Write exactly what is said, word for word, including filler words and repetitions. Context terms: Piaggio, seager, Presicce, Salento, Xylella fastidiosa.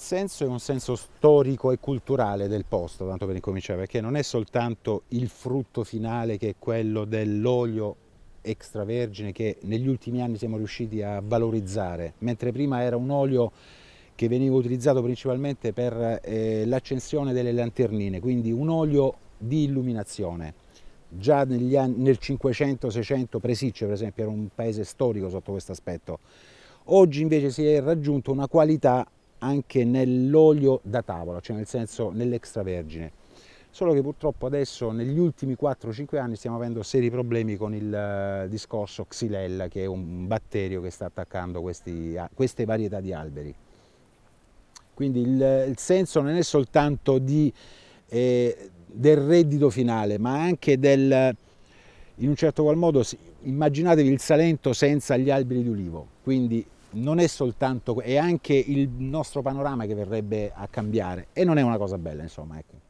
senso è un senso storico e culturale del posto, tanto per incominciare, perché non è soltanto il frutto finale che è quello dell'olio extravergine che negli ultimi anni siamo riusciti a valorizzare, mentre prima era un olio che veniva utilizzato principalmente per eh, l'accensione delle lanternine, quindi un olio di illuminazione. Già negli anni, nel cinquecento seicento Presicce per esempio era un paese storico sotto questo aspetto. Oggi invece si è raggiunto una qualità anche nell'olio da tavola, cioè nel senso nell'extravergine, solo che purtroppo adesso negli ultimi quattro cinque anni stiamo avendo seri problemi con il discorso Xylella, che è un batterio che sta attaccando questi, queste varietà di alberi. Quindi il, il senso non è soltanto di, eh, del reddito finale, ma anche del, in un certo qual modo, immaginatevi il Salento senza gli alberi di ulivo, quindi non è soltanto, è anche il nostro panorama che verrebbe a cambiare e non è una cosa bella, insomma, ecco.